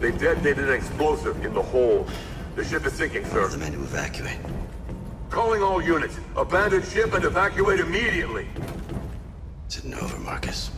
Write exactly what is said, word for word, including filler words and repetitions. They detonated an explosive in the hold. The ship is sinking, sir. Tell the men to evacuate. Calling all units. Abandon ship and evacuate immediately. It's over, Marcus.